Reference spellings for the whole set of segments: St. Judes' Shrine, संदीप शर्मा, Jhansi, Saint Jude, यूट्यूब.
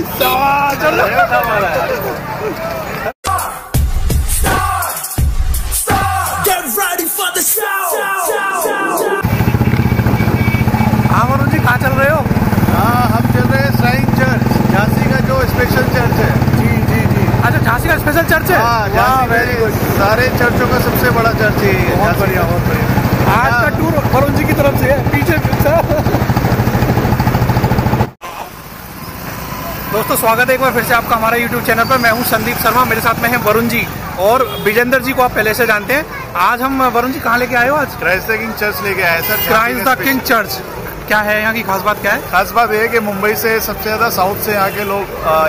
चलो हाँ वरुण जी कहाँ चल रहे हो? हाँ हम चल रहे हैं सेंट जूड, झांसी का जो स्पेशल चर्च है। जी जी जी। अच्छा झांसी का स्पेशल चर्च है? हाँ वेरी गुड। सारे चर्चों का सबसे बड़ा चर्च ही है। बहुत बढ़िया बहुत बढ़िया। आज का टूर वरुण जी की तरफ से है। पीछे दोस्तों स्वागत है एक बार फिर से आपका हमारा यूट्यूब चैनल पर। मैं हूँ संदीप शर्मा, मेरे साथ में है वरुण जी और विजेंदर जी को आप पहले से जानते हैं। आज हम वरुण जी कहाँ लेके आए हो? आज क्राइस्ट द किंग चर्च लेके आए sir. Christ the king church क्या है, यहाँ की खास बात क्या है? खास बात यह है कि मुंबई से सबसे ज़्यादा साउथ से यहाँ के लोग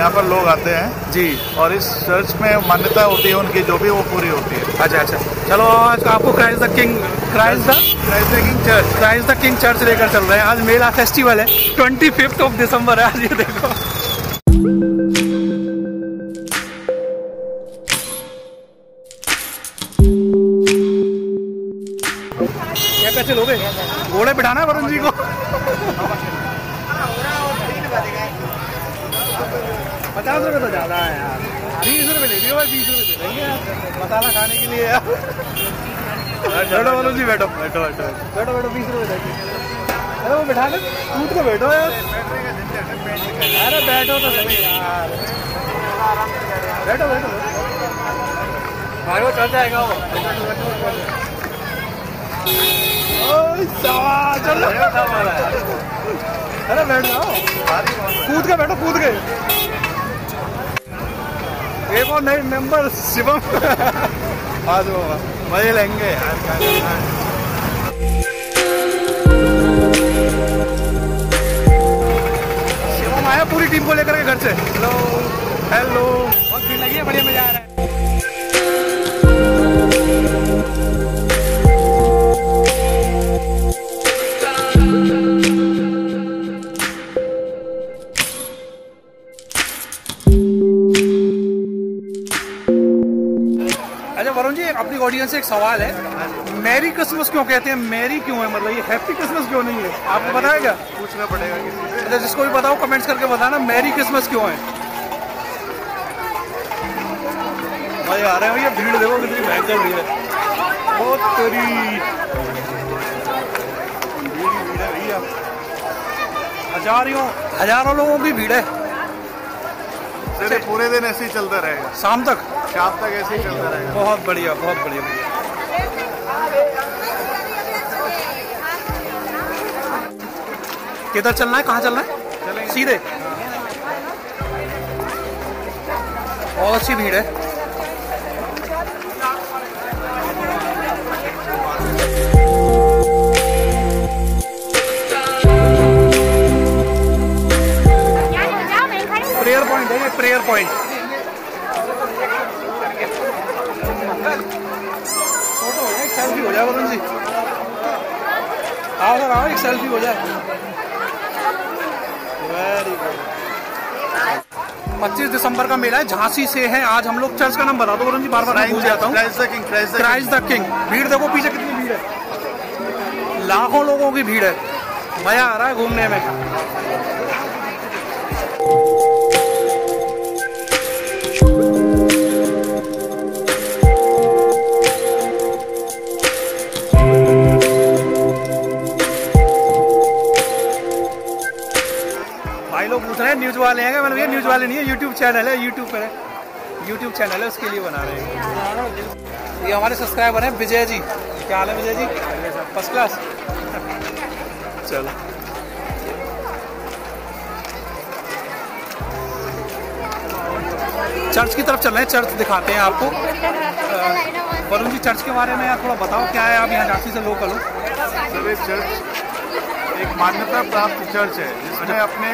यहाँ पर लोग आते हैं जी। और इस चर्च में मान्यता होती है उनकी जो भी वो पूरी होती है। अच्छा अच्छा चलो आज आपको क्राइस्ट द किंग चर्च लेकर चल रहे हैं। आज मेला फेस्टिवल है, 25 दिसंबर है आज। ये देखो कैसे लोगे, घोड़े बिठाना है वरुण जी को। ₹50 तो ज़्यादा है यार, ₹20 ले लियो, ₹20 दे देंगे मसाला खाने के लिए यार। बैठो वरुण जी बैठो बैठो बैठो बैठो बैठो ₹20 दे देंगे। अरे वो बिठा दे, कूद के बैठो यार। अरे बैठो तो सही यार, बैठो बैठो भाई वो चल जाएगा वो। चलो अरे बैठ जाओ, कूद के बैठो। एक और नए मेंबर शिवम, आज वो मजे लेंगे। शिवम आया पूरी टीम को लेकर के घर से। हेलो हेलो, बहुत भीड़ लगी है, बढ़िया मजा आ रहा है। वरुण जी अपनी ऑडियंस से एक सवाल है, मैरी क्रिसमस क्यों कहते हैं? मैरी क्यों है, मतलब ये हैप्पी क्रिसमस क्यों नहीं है? आपको बताया क्या? पूछना पड़ेगा किसी से। अच्छा जिसको भी बताओ कमेंट्स करके बताना मैरी क्रिसमस क्यों है। भाई आ रहे हैं भैया, भीड़ देखो कितनी भयंकर भीड़ है, बहुत करी भीड़ है भैया, हजारों लोगों की भीड़ है। पूरे दिन ऐसे ही चलता रहेगा, शाम तक ऐसे ही चलता रहेगा। बहुत बढ़िया बहुत बढ़िया भैया। किधर चलना है, कहाँ चलना है? सीधे। बहुत अच्छी भीड़ है। प्रेयर पॉइंट फोटो एक सेल्फी हो जाए वरुण जी। आओ सर आओ, एक सेल्फी हो जाए। Very good. 25 दिसंबर का मेला है, झांसी से है आज हम लोग। चर्च का नाम बता दो वरुण जी, बार बार भूल जाता हूँ। Christ the king. भीड़ देखो पीछे कितनी भीड़ है, लाखों लोगों की भीड़ है। मजा आ रहा है घूमने में। न्यूज वाले हैं, मतलब ये न्यूज वाले नहीं है, यूट्यूब चैनल है, यूट्यूब पर है, यूट्यूब चैनल है उसके लिए बना रहे हैं। ये हमारे सब्सक्राइबर हैं विजय जी। क्या हाल है विजय जी? First class. चलो चर्च की तरफ चल रहे हैं, चर्च दिखाते हैं आपको। वरुण जी चर्च के बारे में थोड़ा बताओ, क्या है आप यहाँ झांसी से लोकल हो? एक मान्यता प्राप्त चर्च है जिसमें अपने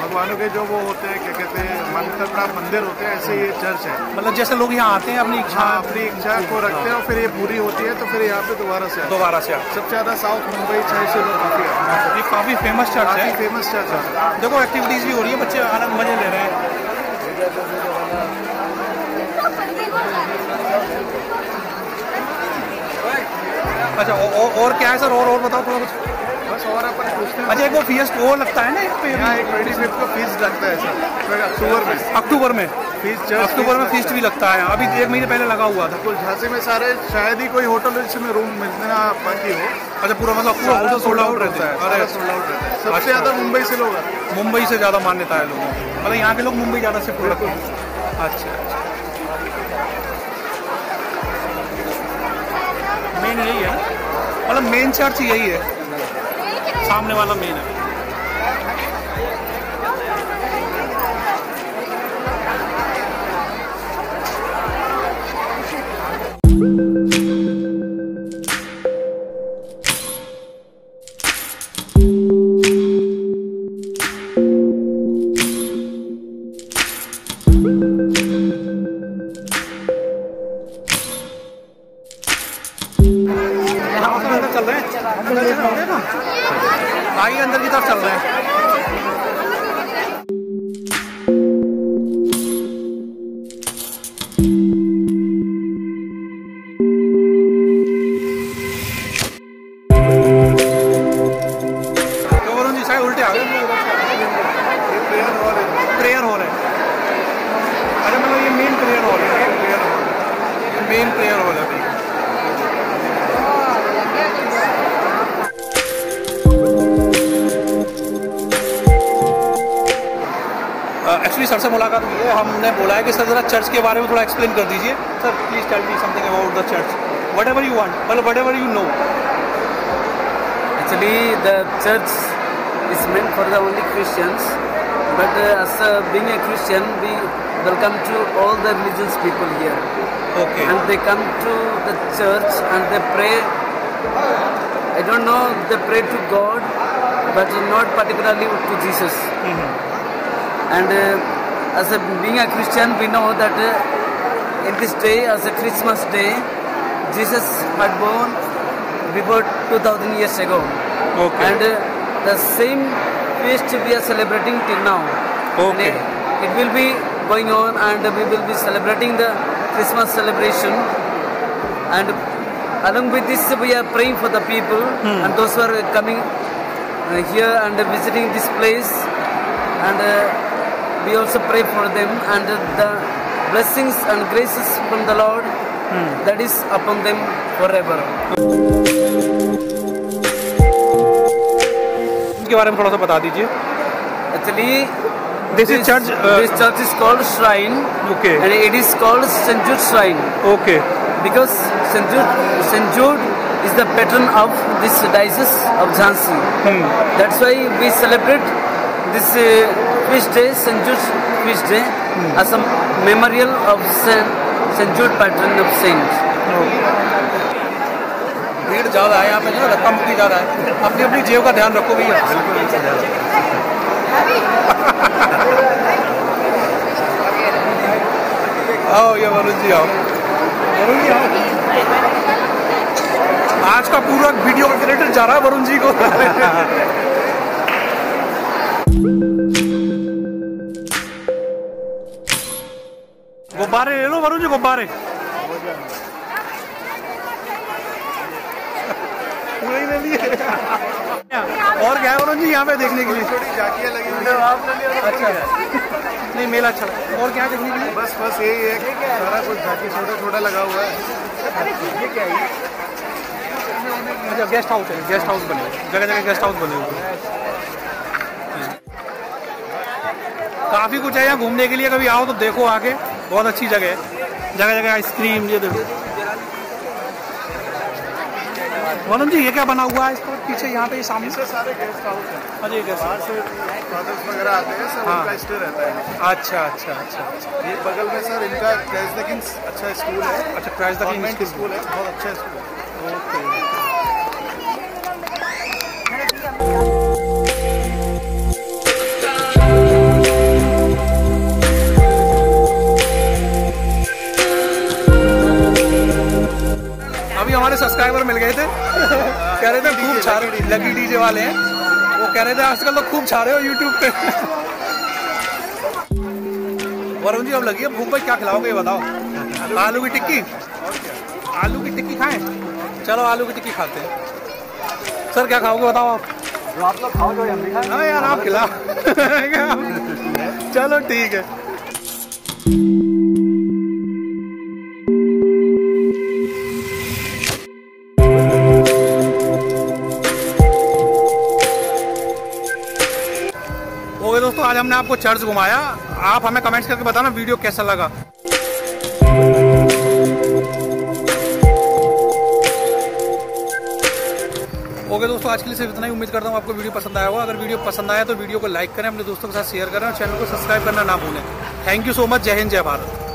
भगवानों के जो वो होते हैं क्या कहते हैं, मान्यता प्राप्त मंदिर होते हैं, ऐसे ये चर्च है। मतलब जैसे लोग यहाँ आते हैं अपनी इच्छा को रखते हैं और फिर ये पूरी होती है तो फिर यहाँ पे दोबारा से सबसे ज़्यादा साउथ मुंबई चर्च से ये काफ़ी फेमस चर्च है। देखो एक्टिविटीज़ भी हो रही है, बच्चे आनंद मजे ले रहे हैं। अच्छा और क्या है सर? और बताओ थोड़ा कुछ। बस और अपन पूछते हैं। अच्छा, एक वो फीस्ट वो लगता है ना इस पर? हाँ, 25 को फीस्ट लगता है सर, अक्टूबर में फीस्ट, अक्टूबर में फीस्ट भी लगता है। अभी 1 महीने पहले लगा हुआ था। कुल झांसी में सारे शायद ही कोई होटल जिसमें रूम मिलना बाकी हो। अच्छा, पूरा मतलब पूरा सोल्ड आउट रहता है। अरे सोल्ड आउट रहता है, सबसे ज़्यादा मुंबई से लोग, मुंबई से ज़्यादा मान्यता है लोगों को, मतलब यहाँ के लोग मुंबई ज़्यादा से पूरा। अच्छा, मेन यही है, मतलब मेन चर्च यही है, सामने वाला मेन है। आइए अंदर की तरफ चल रहे हैं। तो वरुण जी साहब उल्टे आ गए, प्रेयर हॉल है। अरे मतलब ये मेन प्रेयर हॉल है, मेन प्रेयर हॉल है। एक्चुअली सर से मुलाकात हुई है, हमने बोला है कि सर जरा चर्च के बारे में थोड़ा एक्सप्लेन कर दीजिए। Sir please tell me something about the church, whatever you want, मतलब whatever you know. Actually the church is meant for the only Christians, but as being a Christian we welcome to all the religious people here. Okay, and they come to the church and they pray. I don't know they pray to God but not particularly to Jesus. And as a being a Christian, we know that in this day, as a Christmas day, Jesus had born before 2000 years ago. Okay. And the same feast we are celebrating till now. Okay. It will be going on, and we will be celebrating the Christmas celebration. And along with this, we are praying for the people and those who are coming here and visiting this place. And we also pray for them, and the blessings and graces from the Lord that is upon them forever. इसके बारे में थोड़ा सा बता दीजिए। Actually, this church is called Shrine. Okay. And it is called Saint Jude Shrine. Okay. Because Saint Jude is the patron of this diocese of Jhansi. That's why we celebrate this feast day, Saint Jude feast day, as a memorial of Saint Jude, patron of saints. भीड़ ज़्यादा है यहाँ पे, जो रकम की ज़्यादा है। अपनी अपनी जेब का ध्यान रखो भैया। आओ ये वरुण जी आओ। आज का पूरा वीडियो क्रिएटर जा रहा है वरुण जी को। गुब्बारे ले लो वरुण जी, गुब्बारे पूरे ले लिए। और क्या है वरुण जी यहाँ पे देखने के लिए? थोड़ी झांकियाँ लगी हुई है। अच्छा, नहीं मेला अच्छा लगा। और क्या देखने के लिए? बस यही है कि सारा कुछ झांकी छोटा लगा हुआ है। ये क्या है? अच्छा, गेस्ट हाउस है, गेस्ट हाउस बने, जगह जगह गेस्ट हाउस बने हुए हैं। काफ़ी कुछ है यहाँ घूमने के लिए, कभी आओ तो देखो आके, बहुत अच्छी जगह है, जगह जगह आइसक्रीम। ये देखो वरुण जी, ये क्या बना हुआ है इसको पीछे यहाँ पे? सामने से सारे गेस्ट हाउस हैं। अरे बाहर से फादर्स वगैरह आते हैं, सब उनका स्टे रहता है। अच्छा। ये बगल में सर इनका क्राइस्ट द किंग अच्छा स्कूल है। अच्छा, क्राइस्ट द किंग स्कूल है, बहुत अच्छा स्कूल। ओके, हमारे सब्सक्राइबर मिल गए थे। कह रहे थे खूब छा रहे लकी डीजे वाले हैं, वो कह रहे थे आजकल तो खूब छा रहे हो यूट्यूब पे। वरुण जी अब लगी है भूख, भाई क्या खिलाओगे बताओ? आलू की टिक्की खाएं, चलो आलू की टिक्की खाते हैं। सर क्या खाओगे बताओ आप? आप तो खाओ जो अम्बिका। हाँ यार आप खिला। चलो ठीक है। ओके दोस्तों, आज हमने आपको चर्च घुमाया। आप हमें कमेंट्स करके बताना वीडियो कैसा लगा। ओके दोस्तों, आज के लिए सिर्फ इतना ही। उम्मीद करता हूँ आपको वीडियो पसंद आया होगा। अगर वीडियो पसंद आया तो वीडियो को लाइक करें, अपने दोस्तों के साथ शेयर करें और चैनल को सब्सक्राइब करना ना भूलें। Thank you so much. जय हिंद, जय भारत।